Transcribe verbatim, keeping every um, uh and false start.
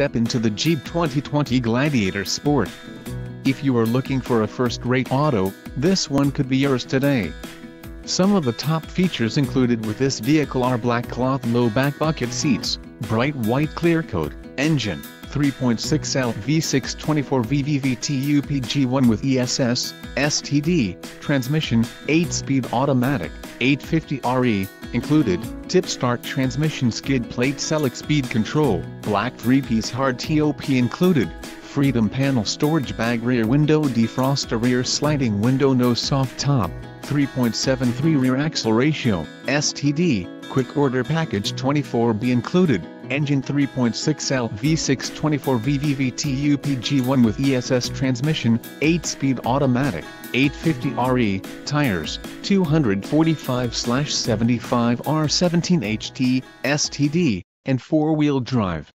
step into the Jeep twenty twenty Gladiator Sport. If you are looking for a first-rate auto, this one could be yours today. Some of the top features included with this vehicle are black cloth low-back bucket seats, bright white clear coat, engine, three point six liter V six twenty-four V V T U P G one with E S S, S T D, transmission, eight-speed automatic, eight fifty R E, included, tip start transmission skid plate select speed control, black three-piece hard top included, Freedom panel storage bag rear window defroster rear sliding window no soft top, three point seven three rear axle ratio, S T D, quick order package twenty-four B included, engine three point six liter V six twenty-four V V V T U P G one with E S S transmission, eight-speed automatic, eight fifty R E, tires, two forty-five seventy-five R seventeen H T, S T D, and four-wheel drive.